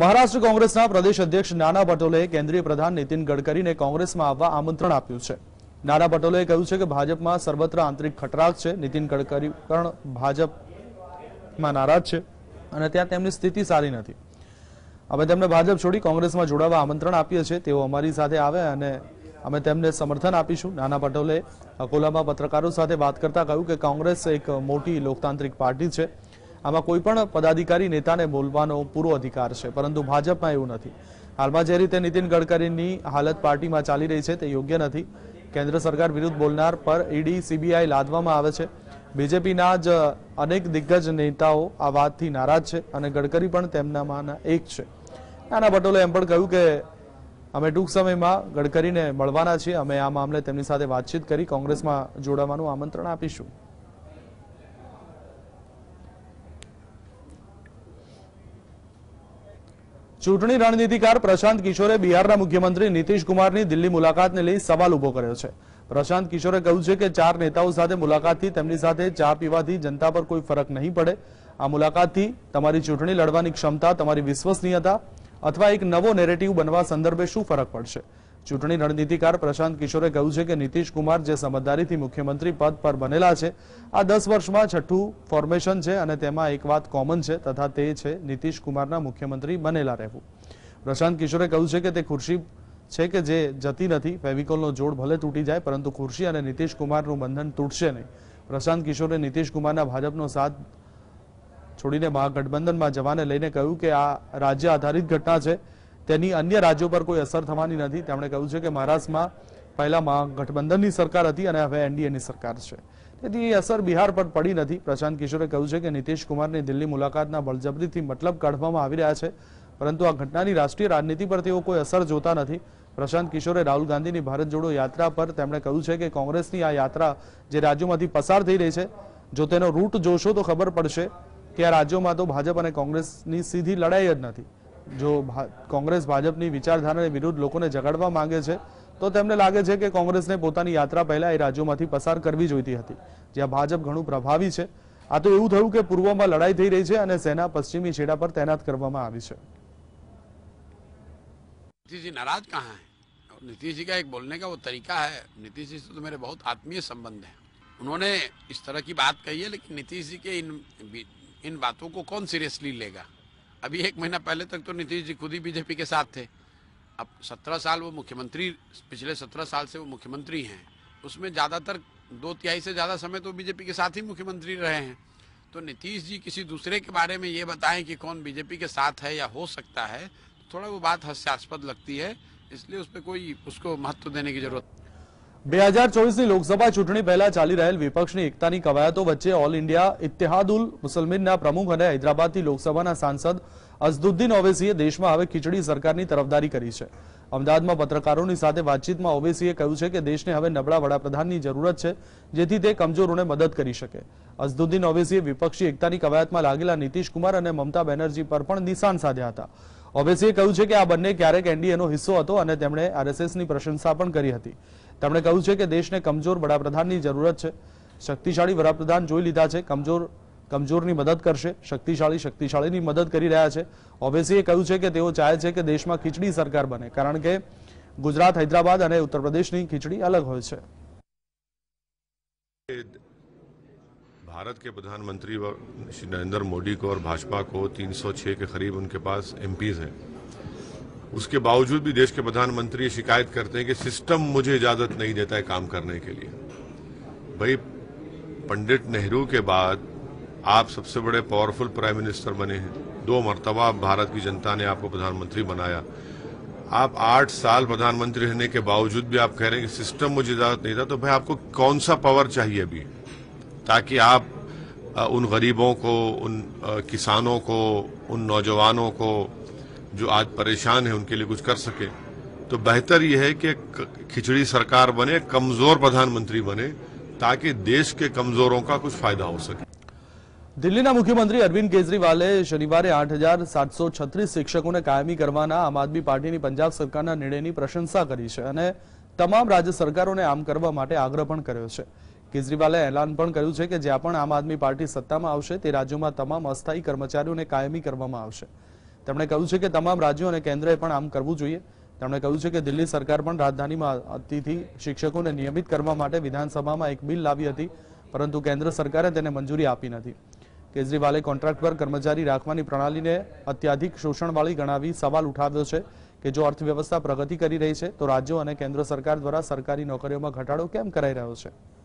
મહારાષ્ટ્ર કોંગ્રેસના પ્રદેશ અધ્યક્ષ નાના પટોલે કેન્દ્રીય પ્રધાન નીતિન ગડકરીને કોંગ્રેસમાં આવવા આમંત્રણ આપ્યું છે। નાના પટોલે કહ્યું છે કે ભાજપમાં સર્વત્ર આંતરિક ખટરાગ છે। નીતિન ગડકરી પણ ભાજપમાં નારાજ છે અને ત્યાં તેમની સ્થિતિ સારી નથી। અમે તેમને ભાજપ છોડી કોંગ્રેસમાં જોડાવા આમંત્રણ આપીએ છીએ। તેઓ અમારી સાથે આવે અને અમે તેમને સમર્થન આપીશું। નાના પટોલે અકોલામાં પત્રકારો સાથે વાત કરતા કહ્યું કે કોંગ્રેસ એક મોટી લોકતાંત્રિક પાર્ટી છે। आमा कोईपण पदाधिकारी नेता ने बोलवानो पूरो अधिकार है, परंतु भाजपा एवं नहीं। हाल में जे रीते नीतिन गडकरीनी हालत पार्टी में चाली रही है ते योग्य नहीं। केन्द्र सरकार विरुद्ध बोलनार पर ईडी सीबीआई लादवामां आवे छे। बीजेपी ना ज अनेक दिग्गज नेताओं आ वातथी नाराज है और गडकरी पण तेमनामांना एक है। नाना पटोले एम पण कह्युं के अमे टूंक समय में गडकरीने मळवाना छीए। अमे आ मामले तेमनी साथे वातचीत करी कोंग्रेस में जोड़ावानुं आमंत्रण आपीशुं। चूंटणी रणनीतिकार प्रशांत किशोरे बिहारना मुख्यमंत्री नीतीश कुमारनी दिल्ली मुलाकातने लई सवाल उभो कर्यो छे। प्रशांत किशोरे कह्युं छे के चार नेताओं साथे मुलाकातथी तेमनी साथे चा पीवाथी जनता पर कोई फरक नहीं पड़े। आ मुलाकातथी तमारी चूंटणी लड़वानी क्षमता, तमारी विश्वसनीयता अथवा एक नवो नेरेटिव बनवा संदर्भे शुं फरक पड़शे। चूंटणी रणनीतिकार प्रशांत किशोरे कह्युं छे के नीतीश कुमार जे समझदारीथी मुख्यमंत्री पद पर बनेला छे। आ 10 वर्षमां छठ्ठुं फॉर्मेशन छे अने तेमां एक वात कॉमन छे तथा ते छे नीतीश कुमारना मुख्यमंत्री बनेला रहेवुं। प्रशांत किशोरे कह्युं छे के ते खुर्शी छे के जे जती नथी। फेविकोलनो जोड़ भले तूटी जाय परंतु खुर्शी अने नीतीश कुमारनुं बंधन तूटशे नहीं। प्रशांत किशोरे नीतीश कुमारना भाजपनो साथ छोडीने महागठबंधन में जवाने लईने कह्युं के आ राज्य आधारित घटना छे। તેની અન્ય રાજ્યો પર કોઈ અસર થવાની નથી। તેમણે કહ્યું છે કે મહારાષ્ટ્રમાં પહેલામાં ગઠબંધનની સરકાર હતી અને હવે એનડીએની સરકાર છે, તેથી એ અસર બિહાર પર પડી નથી। પ્રશાંત કિશોરે કહ્યું છે કે નીતીશ કુમારની દિલ્હી મુલાકાતના બળજબરીથી મતલબ કાઢવામાં આવી રહ્યા છે, પરંતુ આ ઘટનાની રાષ્ટ્રીય રાજનીતિ પર તેઓ કોઈ અસર જોતા નથી। પ્રશાંત કિશોરે રાહુલ ગાંધીની ભારત જોડો યાત્રા પર તેમણે કહ્યું છે કે કોંગ્રેસની આ યાત્રા જે રાજ્યોમાંથી પસાર થઈ રહી છે, જો તેનો રૂટ જોશો તો ખબર પડશે કે આ રાજ્યોમાં તો ભાજપ અને કોંગ્રેસની સીધી લડાઈ જ નથી। जो कांग्रेस भाजपनी विचारधारा ने विरुद्ध लोकोने जगाड़वा मांगे छे तो तेमने लागे छे के कांग्रेसने पोतानी यात्रा पहला ए राज्योमांथी पसार करवी जोईती हती ज्यां भाजप घणुं प्रभावी छे। आ तो एवुं थयुं के पूर्वमां लड़ाई थई रही छे अने सेना पश्चिमी छेड़ा पर तैनात करवामां आवी छे। नीतीश जी नाराज कहाँ है? नीतीश जी का एक बोलने का वो तरीका है। नीतीश जी से तो मेरे बहुत आत्मीय संबंध है। उन्होंने इस तरह की बात कही है, लेकिन नीतीश जी के इन बातों को कौन सीरियसली लेगा? अभी 1 महीना पहले तक तो नीतीश जी खुद ही बीजेपी के साथ थे। अब 17 साल वो मुख्यमंत्री, पिछले 17 साल से वो मुख्यमंत्री हैं, उसमें ज़्यादातर 2/3 से ज़्यादा समय तो बीजेपी के साथ ही मुख्यमंत्री रहे हैं। तो नीतीश जी किसी दूसरे के बारे में ये बताएं कि कौन बीजेपी के साथ है या हो सकता है, थोड़ा वो बात हास्यास्पद लगती है, इसलिए उस पर कोई उसको महत्व देने की जरूरत। 2024 लोकसभा चूंटणी पहला चाली रहेल विपक्षनी एकतानी कवायतो वच्चे ऑल इंडिया इत्तेहादुल मुस्लिमीन प्रमुख अने हैदराबादथी लोकसभाना सांसद असदुद्दीन ओवैसीए देशमां हवे खीचड़ी सरकारनी तरफदारी करी छे। अमदावादमां पत्रकारोनी साथे वातचीतमां ओवैसीए कह्युं छे के देशने हवे नबळा वडाप्रधाननी जरूरत छे जेथी ते कमजोरोने मदद करी शके। असदुद्दीन ओवैसीए विपक्षी एकतानी कवायतमां लागेला नीतीश कुमार अने ममता बेनर्जी पर पण निशान साध्या हता। ओवैसीए कह्युं छे के आ बंने क्यारेक एनडीएनो हिस्सो हतो अने તેમણે આરએસએસની પ્રશંસા પણ કરી હતી। તેમણે કહ્યું છે કે દેશને કમજોર વડાપ્રધાનની જરૂરત છે। શક્તિશાળી વડાપ્રધાન જોઈ લીધા છે, કમજોરની મદદ કરશે। શક્તિશાળીની મદદ કરી રહ્યા છે। ઓવૈસીએ કહ્યું છે કે તેઓ ચાહે છે કે દેશમાં ખીચડી સરકાર બને, કારણ કે ગુજરાત, હૈદરાબાદ અને ઉત્તર પ્રદેશની ખીચડી અલગ હોય છે। भारत के प्रधानमंत्री श्री नरेंद्र मोदी को और भाजपा को 306 के करीब उनके पास एमपीज हैं। उसके बावजूद भी देश के प्रधानमंत्री शिकायत करते हैं कि सिस्टम मुझे इजाजत नहीं देता है काम करने के लिए। भाई, पंडित नेहरू के बाद आप सबसे बड़े पावरफुल प्राइम मिनिस्टर बने हैं। 2 मरतबा भारत की जनता ने आपको प्रधानमंत्री बनाया। आप 8 साल प्रधानमंत्री रहने के बावजूद भी आप कह रहे हैं कि सिस्टम मुझे इजाजत नहीं देता। तो भाई, आपको कौन सा पावर चाहिए अभी, ताकि आप उन गरीबों को, उन किसानों को, उन नौजवानों को जो आज परेशान है उनके लिए कुछ कर सके? तो बेहतर यह है कि खिचड़ी सरकार बने, कमजोर प्रधानमंत्री बने, ताकि देश के कमजोरों का कुछ फायदा हो सके। दिल्ली ना मुख्यमंत्री अरविंद केजरीवाल शनिवार 8,736 शिक्षकों ने कायमी करवाना आम आदमी पार्टी की पंजाब सरकार निर्णय की प्रशंसा करी है। तमाम राज्य सरकारों ने आम करवा माटे आग्रह पण कर्यो छे। केजरीवाले ऐलान पण कर्युं छे के ज्यां पण आम आदमी पार्टी सत्तामां आवशे ते राज्योमां तमाम अस्थायी कर्मचारीओने कायमी करवामां आवशे। તેમણે કહ્યું છે કે તમામ રાજ્યો અને કેન્દ્રએ પણ આમ કરવું જોઈએ। તેમણે કહ્યું છે કે દિલ્હી સરકાર પણ રાજધાનીમાં અતિથિ શિક્ષકોને નિયમિત કરવા માટે વિધાનસભામાં એક બિલ લાવી હતી, પરંતુ કેન્દ્ર સરકારે તેને મંજૂરી આપી નથી। केजरीवाले कॉन्ट्रैक्ट पर कर्मचारी राखवानी प्रणाली ने अत्याधिक शोषणवाड़ी गणावी सवाल उठाव्यो छे कि जो अर्थव्यवस्था प्रगति करी रही है तो राज्यों और केन्द्र सरकार द्वारा सरकारी नौकरीओं में घटाड़ो केम कराई रह्यो छे।